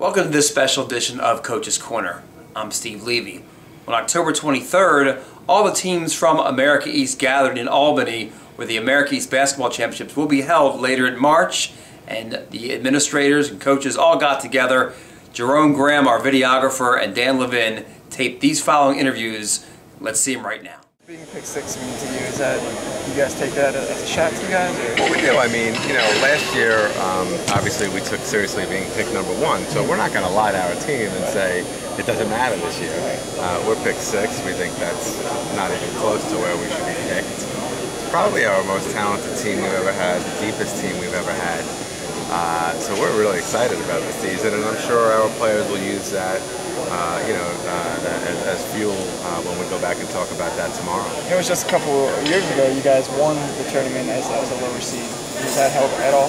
Welcome to this special edition of Coach's Corner. I'm Steve Levy. On October 23rd, all the teams from America East gathered in Albany, where the America East Basketball Championships will be held later in March, and the administrators and coaches all got together. Jerome Graham, our videographer, and Dan Levin taped these following interviews. Let's see them right now. Being pick six means to you, is that you guys take that as a shot to you guys? Or? Well, we do. I mean, you know, last year, obviously we took seriously being pick number one, so we're not going to lie to our team and say it doesn't matter this year. We're pick six. We think that's not even close to where we should be picked. It's probably our most talented team we've ever had, the deepest team we've ever had. So we're really excited about the season, and I'm sure our players will use that, as fuel when we go back and talk about that tomorrow. It was just a couple of years ago you guys won the tournament as a lower seed. Does that help at all?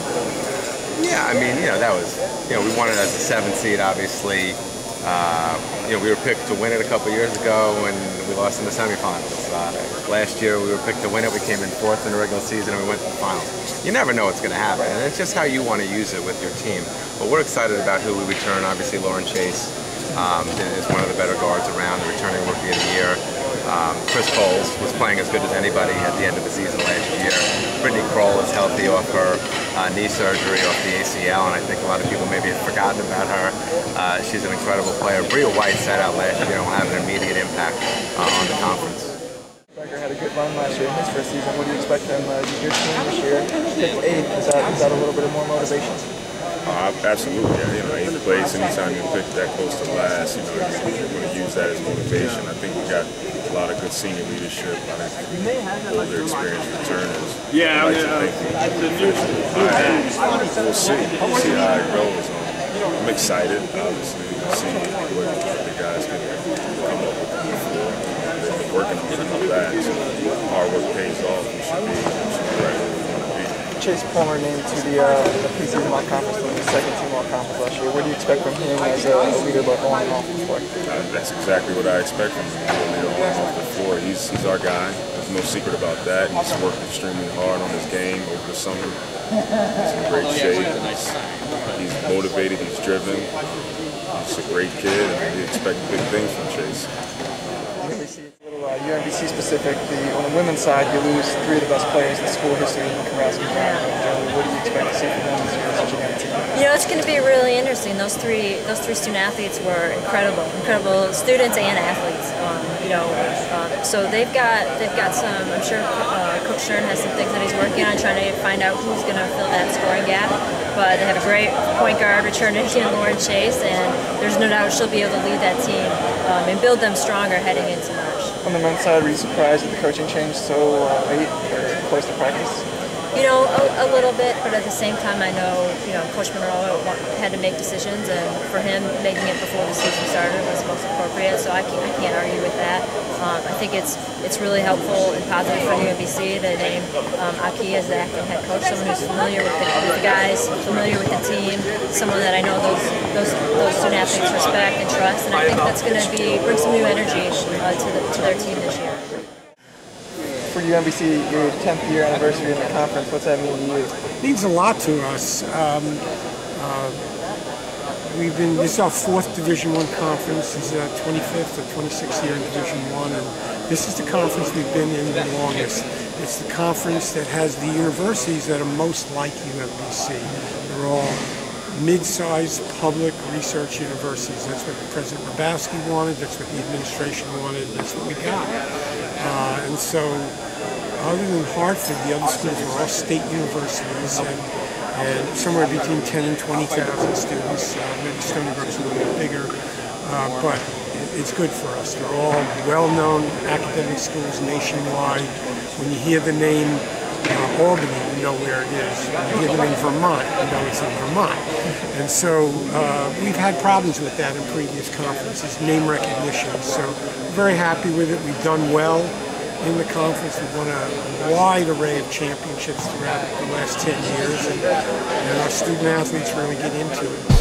Yeah, I mean, you know, that was, you know, we won it as a 7th seed, obviously. You know, we were picked to win it a couple of years ago when we lost in the semifinals. Last year we were picked to win it. We came in 4th in the regular season and we went to the finals. You never know what's going to happen, and it's just how you want to use it with your team. But we're excited about who we return. Obviously, Lauren Chase is one of the better guards around, the returning rookie of the year. Chris Coles was playing as good as anybody at the end of the season last year. Brittany Kroll is healthy off her knee surgery, off the ACL, and I think a lot of people maybe have forgotten about her. She's an incredible player. Bria White sat out last year and will have an immediate impact on the conference. Parker had a good run last year in his first season. What do you expect them to do this year? Pick 8th, is that a little bit more motivation? Absolutely, yeah. You know, 8th place, anytime you pick that close to last, you know, you're going to use that as motivation. I think we got a lot of good senior leadership, a lot of older experienced returners. Yeah, we'll see. We'll see how it goes. I'm excited, obviously, to see what the guys can come up with before. They've been working on some of that, so hard work pays off. We should be right where we want to be. Chase Palmer named to the preseason all-conference team, the second team all-conference last year. What do you expect from him as a leader both on and off the floor? That's exactly what I expect from him, a leader on and off the floor. He's our guy. There's no secret about that. He's worked extremely hard on his game over the summer. He's in great shape. He's motivated. He's driven. He's a great kid, and we expect big things from Chase. UMBC specific, on the women's side, you lose 3 of the best players in school history, Carrasco, and what do you expect to see from them this year as a young team? You know, it's going to be really interesting. Those three student athletes were incredible students and athletes. So they've got some. I'm sure Coach Stern has some things that he's working on, trying to find out who's going to fill that scoring gap. But they have a great point guard returning in Lauren Chase, and there's no doubt she'll be able to lead that team and build them stronger heading into March. On the men's side, were you surprised that the coaching changed so late or close to practice? You know, a little bit, but at the same time, I know, you know, Coach Monroe had to make decisions, and for him, making it before the season started was most appropriate. So I can't argue with that. I think it's really helpful and positive for UMBC to name Aki as the acting head coach, someone who's familiar with the guys, familiar with the team, someone that I know those student athletes respect and trust, and I think that's going to bring some new energy to their team this year. For UMBC, your 10th year anniversary in the conference, what's that mean to you? It means a lot to us. We've been, this is our 4th Division I conference. This is our 25th or 26th year in Division I, and this is the conference we've been in the longest. It's the conference that has the universities that are most like UMBC. They're all mid-sized public research universities. That's what President Rabaski wanted, that's what the administration wanted, that's what we got. And so, other than Hartford, the other schools are all state universities, and somewhere between 10 and 20,000 students. Maybe Stony Brook's a little bit bigger, but it's good for us. They're all well-known academic schools nationwide. When you hear the name Albany, you know where it is. When you hear the name Vermont, you know it's in Vermont. And so we've had problems with that in previous conferences, name recognition. So we're very happy with it. We've done well in the conference. We've won a wide array of championships throughout the last 10 years, and our student athletes really get into it.